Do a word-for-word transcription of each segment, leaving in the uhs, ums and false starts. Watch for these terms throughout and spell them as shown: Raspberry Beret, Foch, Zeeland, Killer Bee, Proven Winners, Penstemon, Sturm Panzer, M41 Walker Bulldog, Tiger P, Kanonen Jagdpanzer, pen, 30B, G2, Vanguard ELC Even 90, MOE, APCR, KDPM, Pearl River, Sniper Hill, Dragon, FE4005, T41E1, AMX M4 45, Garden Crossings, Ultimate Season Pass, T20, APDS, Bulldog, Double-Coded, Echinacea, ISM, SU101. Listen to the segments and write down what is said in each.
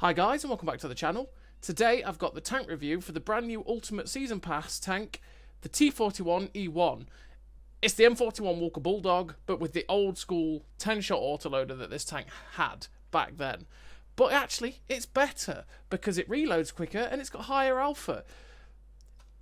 Hi guys and welcome back to the channel. Today I've got the tank review for the brand new Ultimate Season Pass tank, the T forty-one E one. It's the M forty-one Walker Bulldog, but with the old school ten shot autoloader that this tank had back then. But actually it's better because it reloads quicker and it's got higher alpha.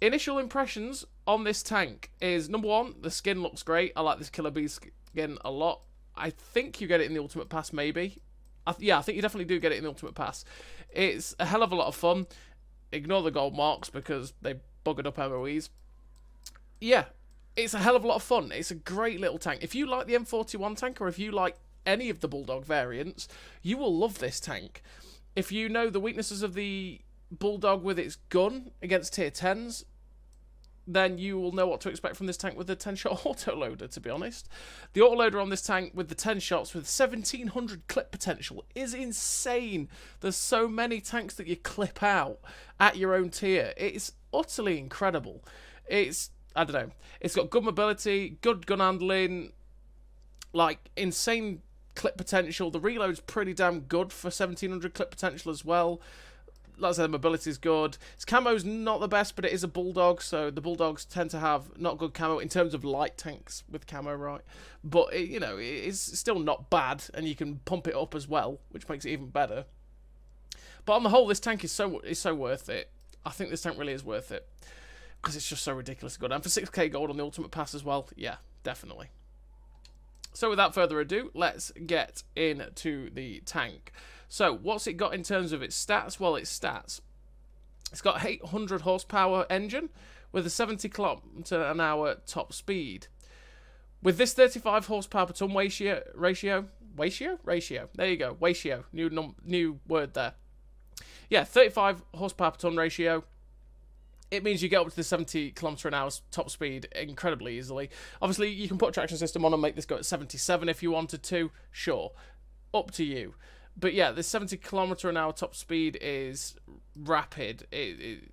Initial impressions on this tank is, number one, the skin looks great. I like this Killer Bee skin a lot. I think you get it in the Ultimate Pass maybe. I yeah, I think you definitely do get it in the Ultimate Pass. It's a hell of a lot of fun. Ignore the gold marks because they buggered up M O Es. Yeah, it's a hell of a lot of fun. It's a great little tank. If you like the M forty-one tank or if you like any of the Bulldog variants, you will love this tank. If you know the weaknesses of the Bulldog with its gun against tier tens, then you will know what to expect from this tank with the ten shot autoloader, to be honest. The autoloader on this tank with the ten shots with seventeen hundred clip potential is insane. There's so many tanks that you clip out at your own tier. It's utterly incredible. It's, I don't know, it's got good mobility, good gun handling, like insane clip potential. The reload's pretty damn good for seventeen hundred clip potential as well. Like I said, the mobility is good. Its camo's not the best, but it is a Bulldog, so the Bulldogs tend to have not good camo in terms of light tanks with camo, right? But, it, you know, it's still not bad, and you can pump it up as well, which makes it even better. But on the whole, this tank is so is so worth it. I think this tank really is worth it, because it's just so ridiculously good. And for six K gold on the Ultimate Pass as well, yeah, definitely. So without further ado, let's get into the tank. So what's it got in terms of its stats? Well, its stats. It's got eight hundred horsepower engine with a seventy kilometer an hour top speed. With this thirty-five horsepower per ton ratio, ratio, ratio, ratio. There you go, ratio. New num new word there. Yeah, thirty-five horsepower per ton ratio. It means you get up to the seventy kilometer an hour top speed incredibly easily. Obviously, you can put a traction system on and make this go at seventy-seven if you wanted to. Sure, up to you. But yeah, the seventy kilometer an hour top speed is rapid. It, it,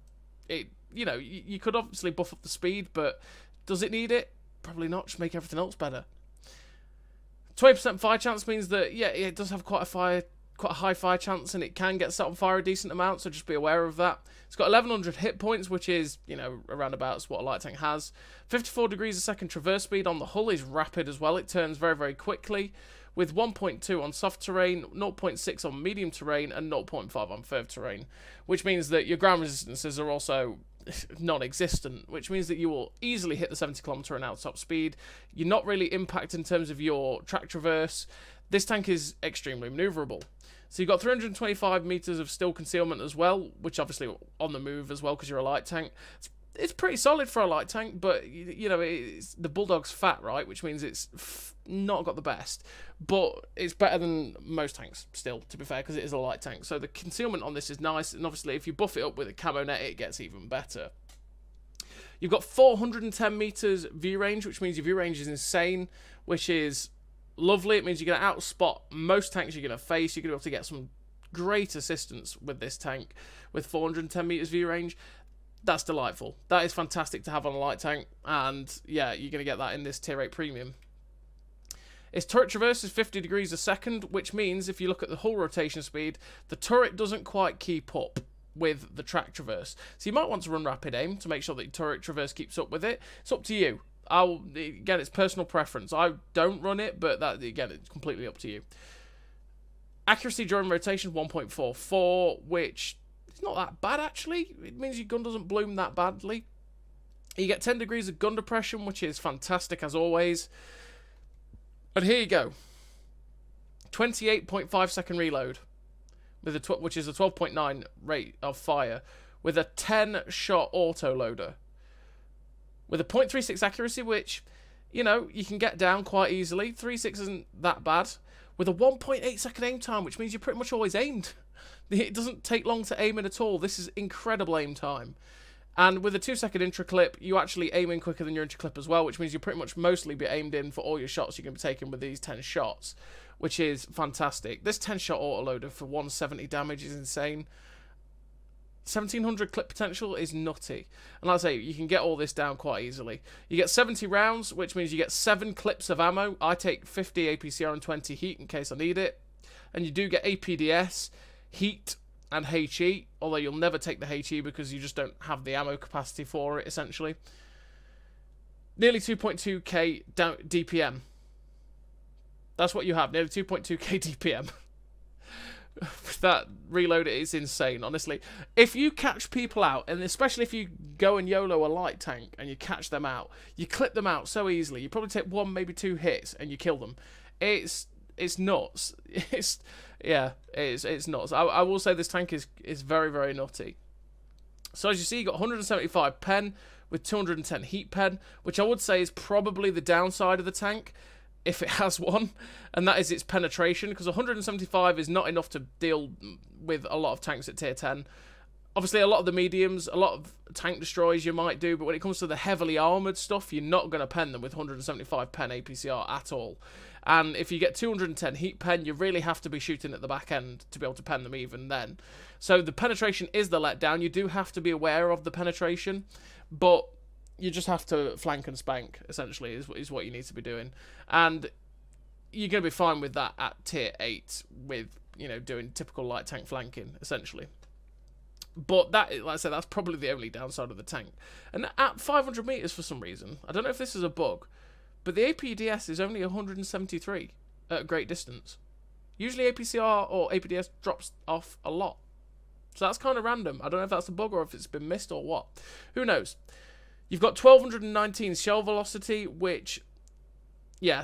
it you know, you, you could obviously buff up the speed, but does it need it? Probably not. Just make everything else better. twenty percent fire chance means that yeah, it does have quite a fire, quite a high fire chance, and it can get set on fire a decent amount. So just be aware of that. It's got eleven hundred hit points, which is you know around about what a light tank has. fifty-four degrees a second traverse speed on the hull is rapid as well. It turns very very quickly. With one point two on soft terrain, zero point six on medium terrain, and zero point five on firm terrain. Which means that your ground resistances are also non-existent, which means that you will easily hit the seventy kilometer an hour top speed. You're not really impacted in terms of your track traverse. This tank is extremely maneuverable. So you've got three hundred twenty-five meters of still concealment as well, which obviously on the move as well because you're a light tank. It's It's pretty solid for a light tank, but, you know, it's, the Bulldog's fat, right? Which means it's f not got the best, but it's better than most tanks still, to be fair, because it is a light tank. So the concealment on this is nice, and obviously if you buff it up with a camo net, it gets even better. You've got four hundred ten meters view range, which means your view range is insane, which is lovely. It means you're going to outspot most tanks you're going to face. You're going to be able to get some great assistance with this tank with four hundred ten meters view range. That's delightful. That is fantastic to have on a light tank, and yeah, you're going to get that in this tier eight premium. Its turret traverse is fifty degrees a second, which means if you look at the hull rotation speed, the turret doesn't quite keep up with the track traverse. So you might want to run rapid aim to make sure that your turret traverse keeps up with it. It's up to you. I'll, again, it's personal preference. I don't run it, but that, again, it's completely up to you. Accuracy during rotation is one point four four, which... it's not that bad, actually. It means your gun doesn't bloom that badly. You get ten degrees of gun depression, which is fantastic, as always. And here you go. twenty-eight point five second reload, with a which is a twelve point nine rate of fire, with a ten shot autoloader. With a point three six accuracy, which, you know, you can get down quite easily. three six isn't that bad. With a one point eight second aim time, which means you're pretty much always aimed. It doesn't take long to aim in at all. This is incredible aim time. And with a two second intra clip, you actually aim in quicker than your intra clip as well, which means you pretty much mostly be aimed in for all your shots you're going to be taking with these ten shots, which is fantastic. This ten shot autoloader for one seventy damage is insane. seventeen hundred clip potential is nutty. And like I say, you can get all this down quite easily. You get seventy rounds, which means you get seven clips of ammo. I take fifty A P C R and twenty heat in case I need it. And you do get A P D S, HEAT, and H E, although you'll never take the H E because you just don't have the ammo capacity for it, essentially. Nearly two point two K D P M. That's what you have, nearly two point two K D P M. With that reload, it is insane, honestly. If you catch people out, and especially if you go and YOLO a light tank and you catch them out, you clip them out so easily. You probably take one, maybe two hits and you kill them. It's it's nuts. It's yeah, it's it's nuts. I, I will say this tank is is very very nutty. So as you see, you got one hundred seventy-five pen with two hundred ten heat pen, which I would say is probably the downside of the tank, if it has one, and that is its penetration, because one hundred seventy-five is not enough to deal with a lot of tanks at tier ten. Obviously, a lot of the mediums, a lot of tank destroyers you might do, but when it comes to the heavily armoured stuff, you're not going to pen them with one hundred seventy-five pen A P C R at all. And if you get two hundred ten heat pen, you really have to be shooting at the back end to be able to pen them even then. So the penetration is the letdown. You do have to be aware of the penetration, but you just have to flank and spank, essentially, is, is what you need to be doing. And you're going to be fine with that at tier eight with, you know, doing typical light tank flanking, essentially. But that, like I said, that's probably the only downside of the tank. And at five hundred meters, for some reason, I don't know if this is a bug, but the A P D S is only one hundred seventy-three at a great distance. Usually A P C R or A P D S drops off a lot. So that's kind of random. I don't know if that's a bug or if it's been missed or what. Who knows? You've got twelve nineteen shell velocity, which, yeah,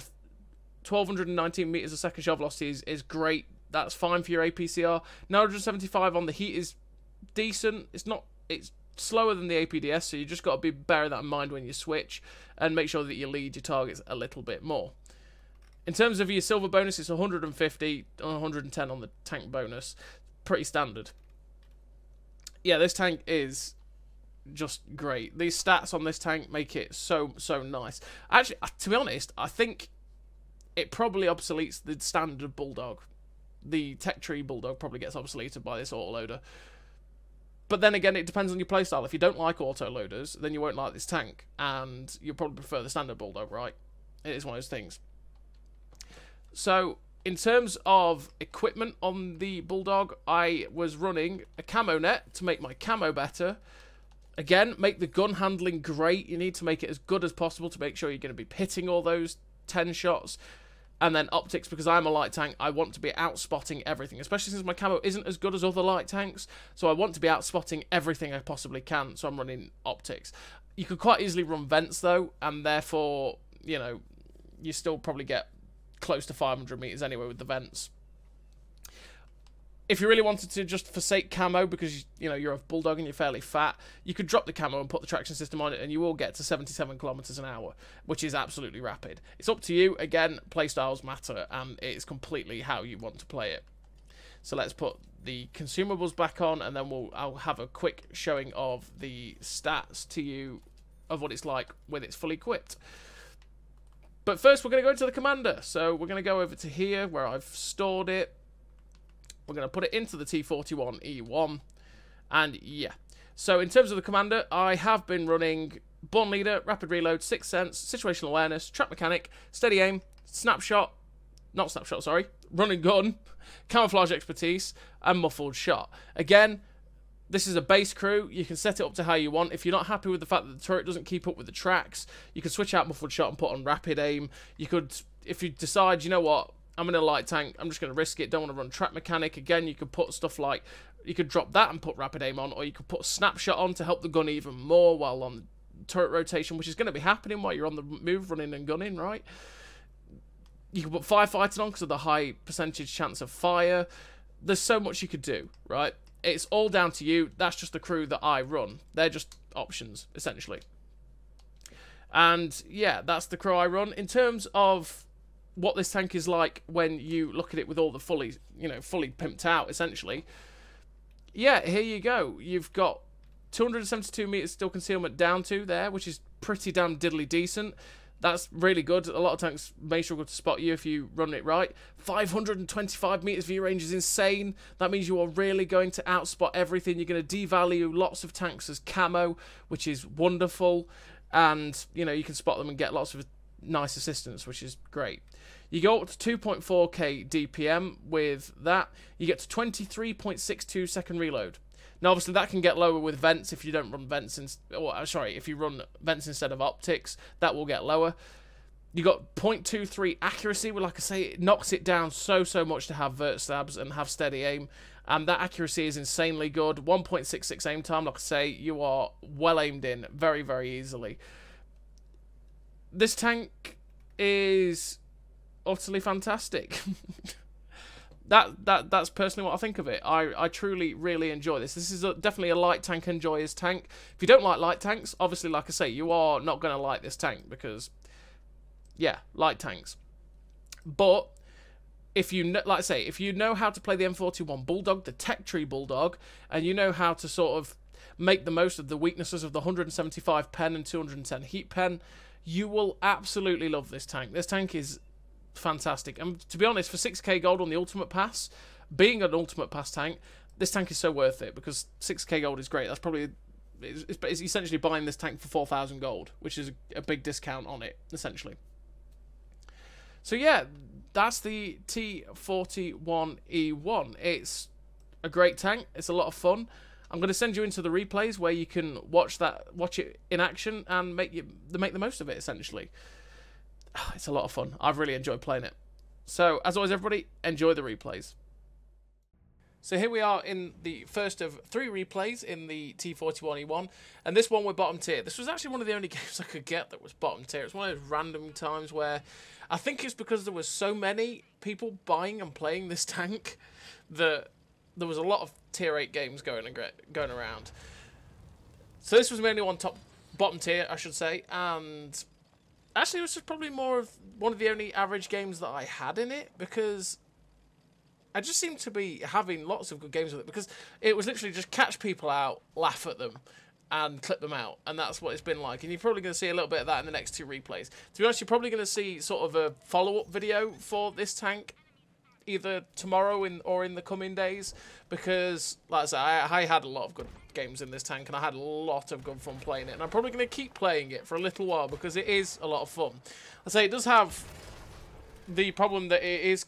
twelve nineteen meters a second shell velocity is, is great. That's fine for your A P C R. nine seventy-five on the heat is decent. It's not, it's slower than the A P D S, so you just got to be bearing that in mind when you switch, and make sure that you lead your targets a little bit more. In terms of your silver bonus, it's one hundred fifty, one hundred ten on the tank bonus. Pretty standard. Yeah, this tank is just great. These stats on this tank make it so so nice. Actually, to be honest, I think it probably obsoletes the standard Bulldog. The tech tree Bulldog probably gets obsoleted by this autoloader. But then again, it depends on your playstyle. If you don't like autoloaders, then you won't like this tank, and you'll probably prefer the standard Bulldog, right? It is one of those things. So in terms of equipment on the Bulldog, I was running a camo net to make my camo better. Again, make the gun handling great. You need to make it as good as possible to make sure you're going to be hitting all those ten shots. And then optics, because I'm a light tank, I want to be outspotting everything, especially since my camo isn't as good as other light tanks. So I want to be outspotting everything I possibly can, so I'm running optics. You could quite easily run vents, though, and therefore, you know, you still probably get close to five hundred meters anyway with the vents. If you really wanted to just forsake camo because, you know, you're a Bulldog and you're fairly fat, you could drop the camo and put the traction system on it and you will get to seventy-seven kilometers an hour, which is absolutely rapid. It's up to you. Again, playstyles matter, and it's completely how you want to play it. So let's put the consumables back on, and then we'll I'll have a quick showing of the stats to you of what it's like when it's fully equipped. But first, we're going to go into the commander. So we're going to go over to here where I've stored it. We're going to put it into the T forty-one E one, and yeah. So in terms of the commander, I have been running Born Leader, Rapid Reload, Sixth Sense, Situational Awareness, Trap Mechanic, Steady Aim, Snapshot, not Snapshot, sorry, Run and Gun, Camouflage Expertise, and Muffled Shot. Again, this is a base crew. You can set it up to how you want. If you're not happy with the fact that the turret doesn't keep up with the tracks, you can switch out Muffled Shot and put on Rapid Aim. You could, if you decide, you know what, I'm in a light tank, I'm just going to risk it, don't want to run trap mechanic. Again, you could put stuff like, you could drop that and put rapid aim on, or you could put snapshot on to help the gun even more while on the turret rotation, which is going to be happening while you're on the move, running and gunning, right? You can put firefighting on because of the high percentage chance of fire. There's so much you could do, right? It's all down to you. That's just the crew that I run. They're just options, essentially. And yeah, that's the crew I run. In terms of what this tank is like when you look at it with all the fully, you know, fully pimped out, essentially. Yeah, here you go. You've got two hundred seventy-two meters still concealment down to there, which is pretty damn diddly decent. That's really good. A lot of tanks may struggle to spot you if you run it right. five hundred twenty-five meters view range is insane. That means you are really going to outspot everything. You're going to devalue lots of tanks as camo, which is wonderful. And, you know, you can spot them and get lots of nice assistance, which is great. You go up to two point four K D P M with that. You get to twenty-three point six two second reload. Now, obviously, that can get lower with vents if you don't run vents. In, or, sorry, if you run vents instead of optics, that will get lower. You got point two three accuracy, where, like I say, it knocks it down so, so much to have vert stabs and have steady aim. And that accuracy is insanely good. one point six six aim time, like I say, you are well aimed in very, very easily. This tank is utterly fantastic. That, that that's personally what I think of it. I, I truly, really enjoy this. This is a, definitely a light tank enjoyer's tank. If you don't like light tanks, obviously, like I say, you are not going to like this tank because, yeah, light tanks. But if you, like I say, if you know how to play the M forty-one Bulldog, the tech tree Bulldog, and you know how to sort of make the most of the weaknesses of the one seventy-five pen and two ten heat pen, you will absolutely love this tank. This tank is fantastic. And to be honest, for six K gold on the Ultimate Pass, being an Ultimate Pass tank, this tank is so worth it, because six K gold is great. That's probably, it's, it's essentially buying this tank for four thousand gold, which is a, a big discount on it, essentially. So yeah, that's the T forty-one E one. It's a great tank. It's a lot of fun. I'm going to send you into the replays where you can watch that, watch it in action, and make you make the most of it, essentially. It's a lot of fun. I've really enjoyed playing it. So, as always, everybody, enjoy the replays. So here we are in the first of three replays in the T forty-one E one. And this one, we're bottom tier. This was actually one of the only games I could get that was bottom tier. It's one of those random times where I think it's because there was so many people buying and playing this tank that there was a lot of tier eight games going and going around. So this was mainly one top bottom tier, I should say. And actually, it was just probably more of one of the only average games that I had in it, because I just seem to be having lots of good games with it, because it was literally just catch people out, laugh at them, and clip them out. And that's what it's been like. And you're probably going to see a little bit of that in the next two replays. To be honest, you're probably going to see sort of a follow-up video for this tank either tomorrow in, or in the coming days, because, like I said, I, I had a lot of good games in this tank, and I had a lot of good fun playing it. And I'm probably going to keep playing it for a little while, because it is a lot of fun. I say it does have the problem that it is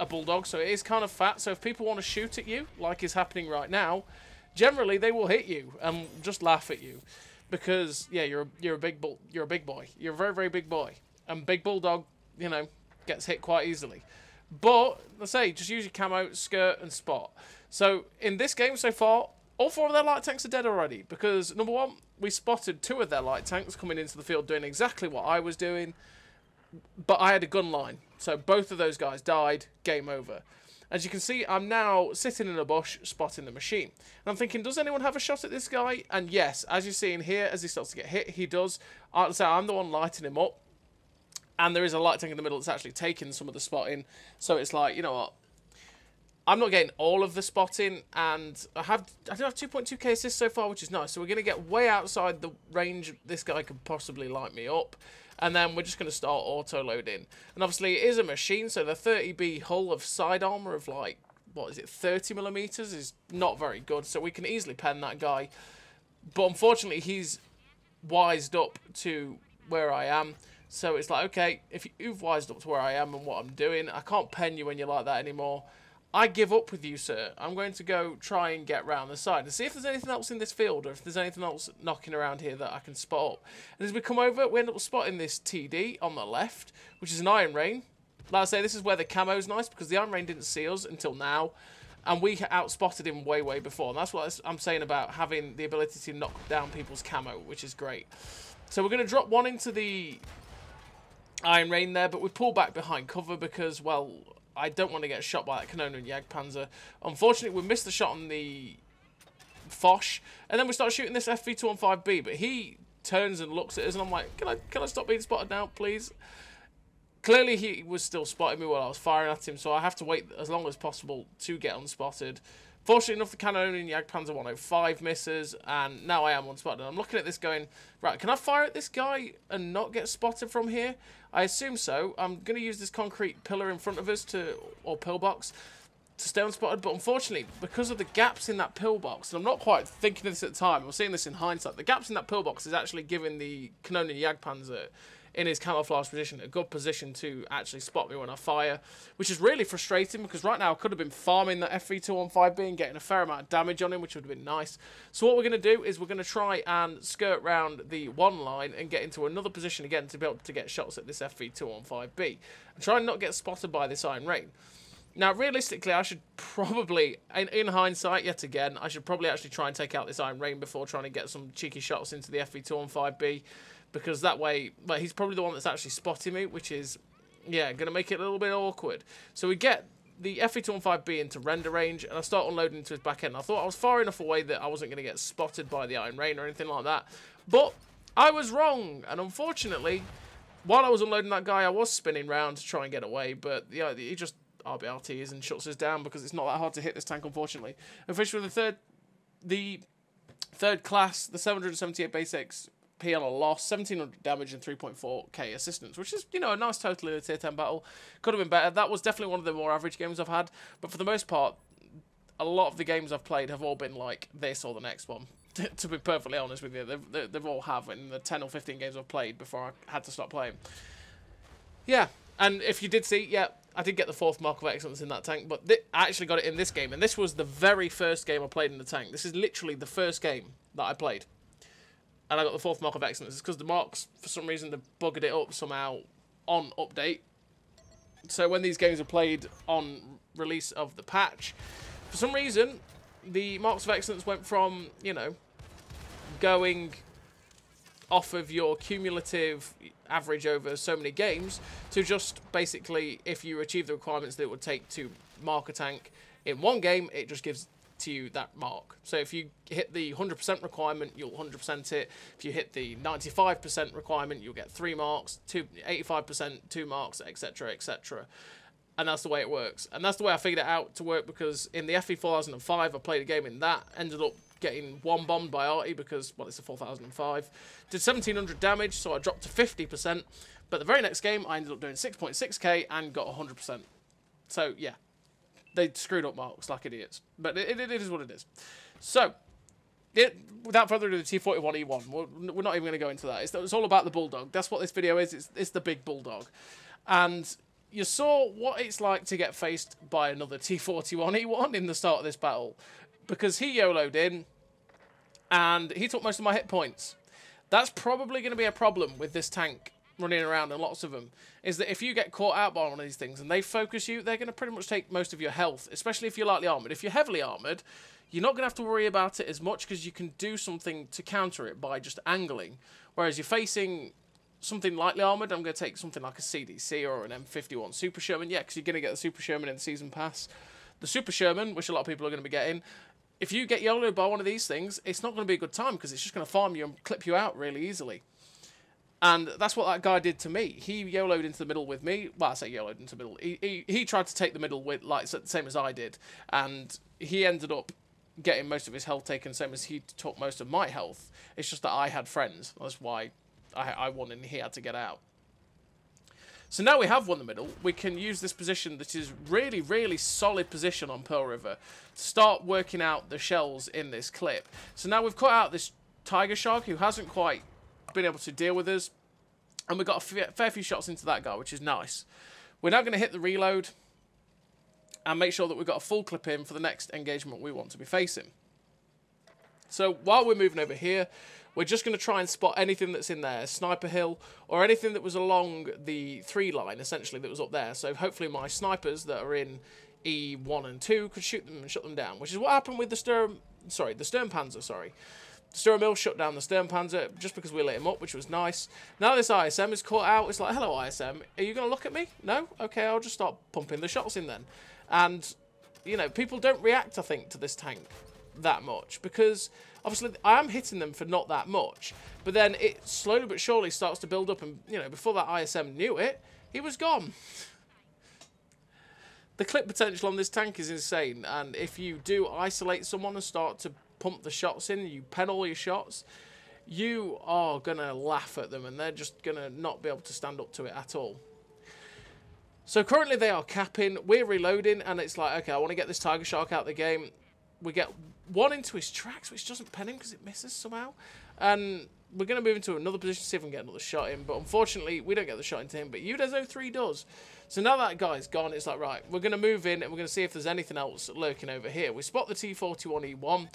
a Bulldog, so it is kind of fat. So if people want to shoot at you, like is happening right now, generally they will hit you and just laugh at you, because yeah, you're a, you're a big bull, you're a big boy, you're a very, very big boy, and big Bulldog, you know, gets hit quite easily. But let's say just use your camo, skirt, and spot. So in this game so far, all four of their light tanks are dead already, because number one, we spotted two of their light tanks coming into the field doing exactly what I was doing, but I had a gun line, so both of those guys died. Game over. As you can see, I'm now sitting in a bush spotting the machine, and I'm thinking, does anyone have a shot at this guy? And yes, as you see in here, as he starts to get hit, he does. I'll say I'm the one lighting him up, and there is a light tank in the middle that's actually taking some of the spotting. So it's like, you know what, I'm not getting all of the spotting, and I have I do have two point two K assists so far, which is nice. So we're going to get way outside the range this guy could possibly light me up, and then we're just going to start auto-loading. And obviously it is a machine, so the thirty B hull of side armor of like, what is it, thirty millimeters is not very good, so we can easily pen that guy. But unfortunately, he's wised up to where I am. So it's like, okay, if you've wised up to where I am and what I'm doing, I can't pen you when you're like that anymore. I give up with you, sir. I'm going to go try and get round the side and see if there's anything else in this field, or if there's anything else knocking around here that I can spot up. And as we come over, we end up spotting this T D on the left, which is an Iron Rain. Like I say, this is where the camo's nice, because the Iron Rain didn't see us until now, and we outspotted him way, way before. And that's what I'm saying about having the ability to knock down people's camo, which is great. So we're going to drop one into the Iron Rain there, but we pull back behind cover because, well, I don't want to get shot by that Kanonen Jagdpanzer. Unfortunately, we missed the shot on the Foch, and then we start shooting this F V two one five B, but he turns and looks at us, and I'm like, can I, can I stop being spotted now, please? Clearly, he was still spotting me while I was firing at him, so I have to wait as long as possible to get unspotted. Fortunately enough, the Kanonen Jagdpanzer one oh five misses, and now I am unspotted. I'm looking at this going, right, can I fire at this guy and not get spotted from here? I assume so. I'm going to use this concrete pillar in front of us, to, or pillbox, to stay unspotted. But unfortunately, because of the gaps in that pillbox, and I'm not quite thinking of this at the time, I'm seeing this in hindsight, the gaps in that pillbox is actually giving the Kanonen Jagdpanzer in his camouflage position, a good position to actually spot me when I fire, which is really frustrating because right now I could have been farming that F E two one five B and getting a fair amount of damage on him, which would have been nice. So what we're going to do is we're going to try and skirt round the one line and get into another position again to be able to get shots at this F E two one five B and try and not get spotted by this Iron Rain. Now, realistically, I should probably, in, in hindsight, yet again, I should probably actually try and take out this Iron Rain before trying to get some cheeky shots into the F E two one five B, because that way, well, he's probably the one that's actually spotting me, which is, yeah, going to make it a little bit awkward. So we get the F E two one five B into render range, and I start unloading into his back end. I thought I was far enough away that I wasn't going to get spotted by the Iron Rain or anything like that, but I was wrong, and unfortunately, while I was unloading that guy, I was spinning round to try and get away, but you know, he just R B R Ts and shuts us down because it's not that hard to hit this tank, unfortunately. Officially, the third, the third class, the seven hundred seventy-eight basics, P L R loss, seventeen hundred damage and three point four K assistance, which is, you know, a nice total in a tier ten battle. Could have been better. That was definitely one of the more average games I've had, but for the most part, a lot of the games I've played have all been like this or the next one. To be perfectly honest with you, they've, they've all have in the ten or fifteen games I've played before I had to stop playing. Yeah, and if you did see, yeah, I did get the fourth mark of excellence in that tank, but I actually got it in this game, and this was the very first game I played in the tank. This is literally the first game that I played, and I got the fourth mark of excellence. It's because the marks, for some reason, they buggered it up somehow on update. So when these games are played on release of the patch, for some reason, the marks of excellence went from, you know, going off of your cumulative average over so many games to just basically, if you achieve the requirements that it would take to mark a tank in one game, it just gives to you that mark. So if you hit the one hundred percent requirement, you'll one hundred percent it. If you hit the ninety-five percent requirement, you'll get three marks, two, eighty-five percent, two marks, et cetera, et cetera. And that's the way it works. And that's the way I figured it out to work, because in the F E four thousand five, I played a game in that, ended up getting one bombed by Artie because, well, it's a four thousand five. Did seventeen hundred damage, so I dropped to fifty percent. But the very next game, I ended up doing six point six K and got one hundred percent. So, yeah. They screwed up marks like idiots. But it, it, it is what it is. So, it, without further ado, the T forty-one E one. We're, we're not even going to go into that. It's, it's all about the Bulldog. That's what this video is. It's, it's the big Bulldog. And you saw what it's like to get faced by another T forty-one E one in the start of this battle, because he YOLO'd in and he took most of my hit points. That's probably going to be a problem with this tank running around, and lots of them, is that if you get caught out by one of these things and they focus you, they're going to pretty much take most of your health, especially if you're lightly armoured. If you're heavily armoured, you're not going to have to worry about it as much because you can do something to counter it by just angling, whereas you're facing something lightly armoured, I'm going to take something like a C D C or an M fifty-one Super Sherman. Yeah, because you're going to get the Super Sherman in the Season Pass. The Super Sherman, which a lot of people are going to be getting, if you get YOLO'd by one of these things, it's not going to be a good time because it's just going to farm you and clip you out really easily. And that's what that guy did to me. He YOLO'd into the middle with me. Well, I say YOLO'd into the middle. He, he, he tried to take the middle with, like, same as I did. And he ended up getting most of his health taken, same as he took most of my health. It's just that I had friends. That's why I, I won and he had to get out. So now we have won the middle, we can use this position that is really, really solid position on Pearl River to start working out the shells in this clip. So now we've cut out this Tiger Shark who hasn't quite been able to deal with us, and we've got a fair few shots into that guy, which is nice. We're now going to hit the reload and make sure that we've got a full clip in for the next engagement we want to be facing. So while we're moving over here, we're just going to try and spot anything that's in there, Sniper Hill, or anything that was along the three line, essentially, that was up there. So hopefully my snipers that are in E one and two could shoot them and shut them down, which is what happened with the Sturm, sorry, the Sturm Panzer, sorry. The Sturm Hill shut down the Sturm Panzer just because we lit him up, which was nice. Now this I S M is caught out. It's like, hello, I S M, are you going to look at me? No? Okay, I'll just start pumping the shots in then. And, you know, people don't react, I think, to this tank that much, because obviously I am hitting them for not that much, but then it slowly but surely starts to build up, and you know, before that I S M knew it, he was gone. The clip potential on this tank is insane, and if you do isolate someone and start to pump the shots in, you pen all your shots, you are gonna laugh at them and they're just gonna not be able to stand up to it at all. So currently they are capping, we're reloading, and it's like, okay, I want to get this Tiger Shark out of the game. we get one into his tracks, which doesn't pen him because it misses somehow. And we're going to move into another position, see if we can get another shot in. But unfortunately, we don't get the shot into him, but Udes oh three does. So now that guy's gone, it's like, right, we're going to move in and we're going to see if there's anything else lurking over here. We spot the T forty-one E one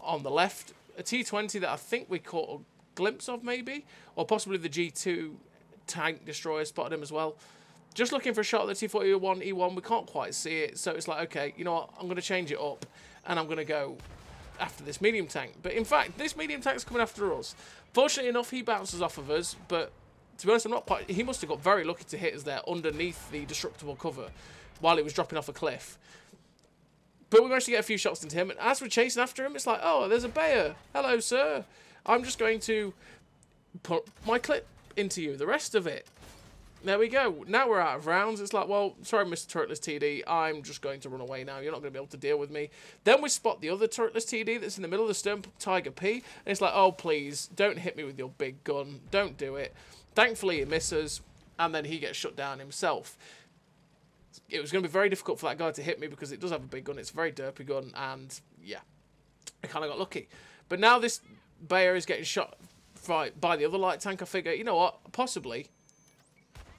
on the left, a T twenty that I think we caught a glimpse of maybe, or possibly the G two tank destroyer spotted him as well. Just looking for a shot at the T forty-one E one, we can't quite see it, so it's like, okay, you know what, I'm going to change it up, and I'm going to go after this medium tank. But in fact, this medium tank's coming after us. Fortunately enough, he bounces off of us, but to be honest, I'm not quite... He must have got very lucky to hit us there underneath the destructible cover while he was dropping off a cliff. But we managed to get a few shots into him, and as we're chasing after him, it's like, oh, there's a Bayer. Hello, sir. I'm just going to put my clip into you, the rest of it. There we go. Now we're out of rounds. It's like, well, sorry, Mister Turretless T D. I'm just going to run away now. You're not going to be able to deal with me. Then we spot the other Turretless T D that's in the middle of the Sturm Tiger P. And it's like, oh, please, don't hit me with your big gun. Don't do it. Thankfully, he misses. And then he gets shut down himself. It was going to be very difficult for that guy to hit me because it does have a big gun. It's a very derpy gun. And, yeah, I kind of got lucky. But now this Bayer is getting shot by, by the other light tank. I figure, you know what, possibly...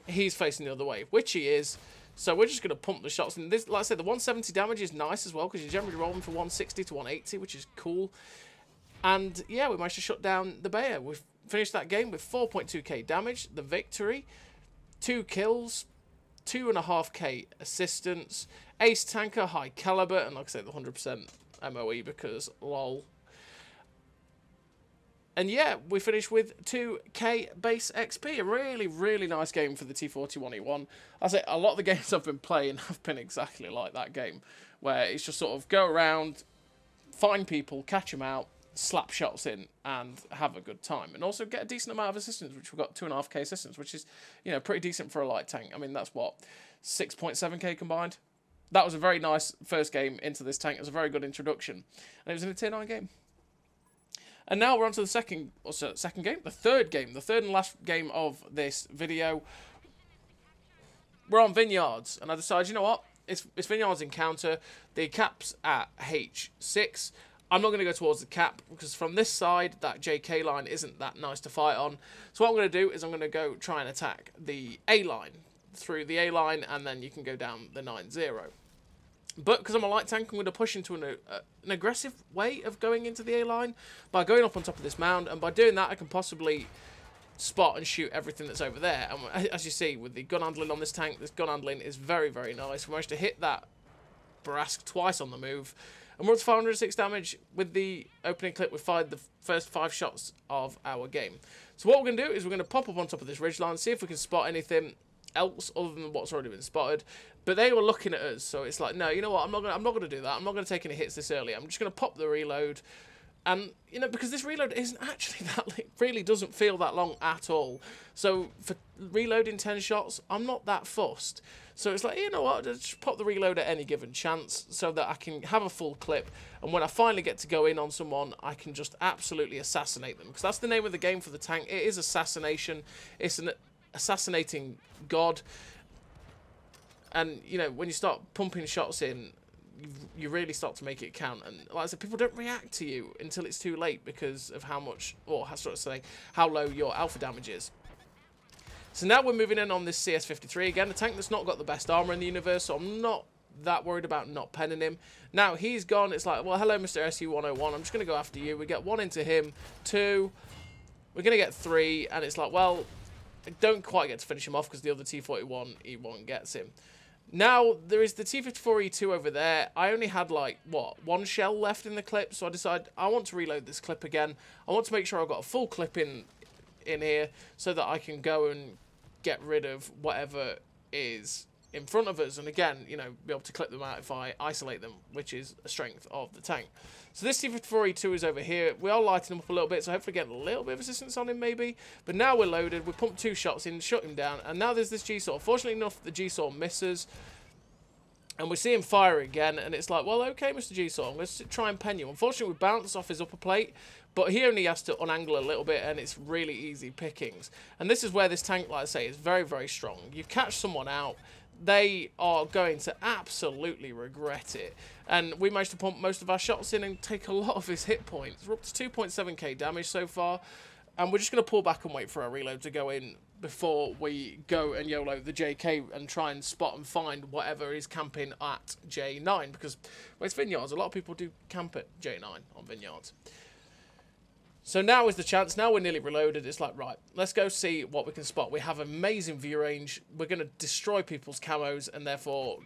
he's facing the other way, which he is. So we're just going to pump the shots. And this, like I said, the one seventy damage is nice as well because you're generally rolling for one sixty to one eighty, which is cool. And, yeah, we managed to shut down the Bayer. We've finished that game with four point two K damage, the victory, two kills, two point five K assistance, ace tanker, high caliber, and, like I said, the one hundred percent M O E because lol. And yeah, we finished with two K base X P. A really, really nice game for the T forty-one E one. I say a lot of the games I've been playing have been exactly like that game, where it's just sort of go around, find people, catch them out, slap shots in, and have a good time. And also get a decent amount of assistance, which we've got two point five K assistance, which is, you know, pretty decent for a light tank. I mean, that's what, six point seven K combined? That was a very nice first game into this tank. It was a very good introduction. And it was in a tier nine game. And now we're on to the second, or second game, the third game, the third and last game of this video. We're on Vineyards, and I decided, you know what, it's, it's Vineyards Encounter. The cap's at H six. I'm not going to go towards the cap, because from this side, that J K line isn't that nice to fight on. So what I'm going to do is I'm going to go try and attack the A line, through the A line, and then you can go down the nine zero. But because I'm a light tank, I'm going to push into an, uh, an aggressive way of going into the A-line by going up on top of this mound. And by doing that, I can possibly spot and shoot everything that's over there. And as you see, with the gun handling on this tank, this gun handling is very, very nice. We managed to hit that Barask twice on the move. And we're up to five hundred six damage with the opening clip. We fired the first five shots of our game. So what we're going to do is we're going to pop up on top of this ridgeline, see if we can spot anything else other than what's already been spotted. But they were looking at us, so it's like, no, you know what, I'm not gonna I'm not gonna do that. I'm not gonna take any hits this early. I'm just gonna pop the reload. And you know, because this reload isn't actually that, it really doesn't feel that long at all. So for reloading ten shots, I'm not that fussed. So it's like, you know what, just pop the reload at any given chance so that I can have a full clip. And when I finally get to go in on someone, I can just absolutely assassinate them. Because that's the name of the game for the tank. It is assassination. It's an assassinating God. And you know, when you start pumping shots in, you, you really start to make it count. And like I said, people don't react to you until it's too late because of how much, or how sort of say how low your alpha damage is. So now we're moving in on this C S fifty-three again, a tank that's not got the best armor in the universe, so I'm not that worried about not penning him. Now he's gone, it's like, well, hello, Mister S U one oh one, I'm just gonna go after you. We get one into him, two, we're gonna get three, and it's like, well, I don't quite get to finish him off because the other T forty-one E one gets him. Now, there is the T fifty-four E two over there. I only had, like, what, one shell left in the clip, so I decided I want to reload this clip again. I want to make sure I've got a full clip in, in here so that I can go and get rid of whatever is in front of us. And again, you know, be able to clip them out if I isolate them, which is a strength of the tank. So this T fifty-four E two is over here. We are lighting him up a little bit, so hopefully get a little bit of assistance on him maybe. But now we're loaded. We pumped two shots in, shut him down. And now there's this G-Saw. Fortunately enough, the G-Saw misses. And we see him fire again, and it's like, well, okay, Mister G-Saw, I'm going to try and pen you. Unfortunately, we bounce off his upper plate, but he only has to unangle a little bit, and it's really easy pickings. And this is where this tank, like I say, is very, very strong. You catch someone out, they are going to absolutely regret it. And we managed to pump most of our shots in and take a lot of his hit points. We're up to two point seven K damage so far, and we're just going to pull back and wait for our reload to go in before we go and YOLO the J K and try and spot and find whatever is camping at J nine, because well, it's vineyards. A lot of people do camp at J nine on vineyards. So now is the chance. Now we're nearly reloaded. It's like, right, let's go see what we can spot. We have amazing view range. We're going to destroy people's camos and therefore,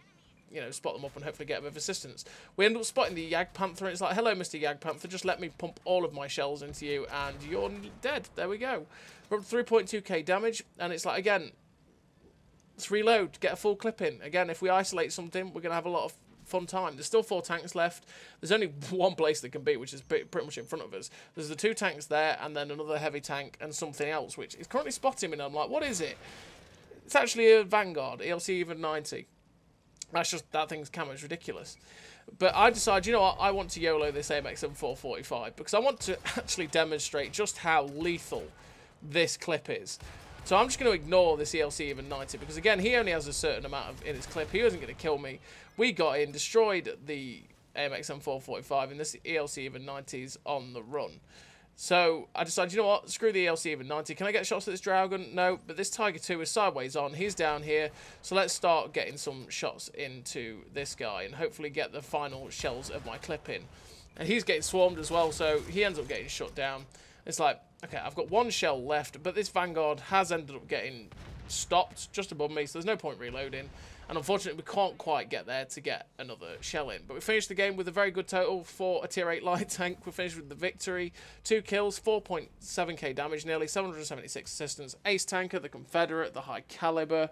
you know, spot them up and hopefully get a bit of assistance. We end up spotting the Jagdpanther, and it's like, hello, Mister Jagdpanther, just let me pump all of my shells into you, and you're dead. There we go. We're up to three point two K damage, and it's like, again, let's reload, get a full clip in. Again, if we isolate something, we're going to have a lot of fun time. There's still four tanks left. There's only one place that can be, which is pretty much in front of us. There's the two tanks there, and then another heavy tank, and something else, which is currently spotting me, and I'm like, what is it? It's actually a Vanguard E L C Even ninety. That's just, that thing's camo is ridiculous. But I decide, you know what, I want to YOLO this A M X M four forty-five, because I want to actually demonstrate just how lethal this clip is. So I'm just going to ignore this E L C Even ninety, because again, he only has a certain amount of in his clip. He wasn't going to kill me. We got in, destroyed the A M X M four forty-five, and this E L C Even ninety's on the run. So I decided, you know what, screw the E L C Even ninety. Can I get shots at this Dragon? No, but this Tiger two is sideways on. He's down here. So let's start getting some shots into this guy and hopefully get the final shells of my clip in. And he's getting swarmed as well, so he ends up getting shut down. It's like, okay, I've got one shell left, but this Vanguard has ended up getting stopped just above me, so there's no point reloading. And unfortunately, we can't quite get there to get another shell in. But we finished the game with a very good total for a tier eight light tank. We finished with the victory. Two kills, four point seven K damage nearly, seven hundred seventy-six assistance. Ace tanker, the Confederate, the high caliber.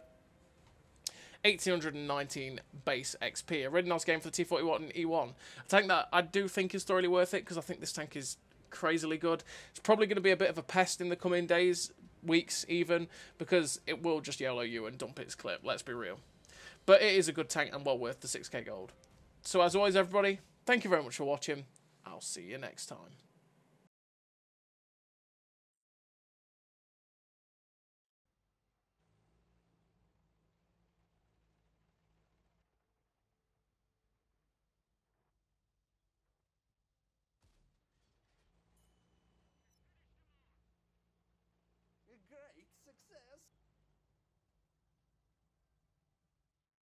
eighteen nineteen base X P. A really nice game for the T forty-one E one. A tank that I do think is thoroughly worth it, because I think this tank is crazily good. It's probably going to be a bit of a pest in the coming days, weeks even, because it will just YOLO you and dump its clip. Let's be real. But it is a good tank and well worth the six K gold. So as always, everybody, thank you very much for watching. I'll see you next time.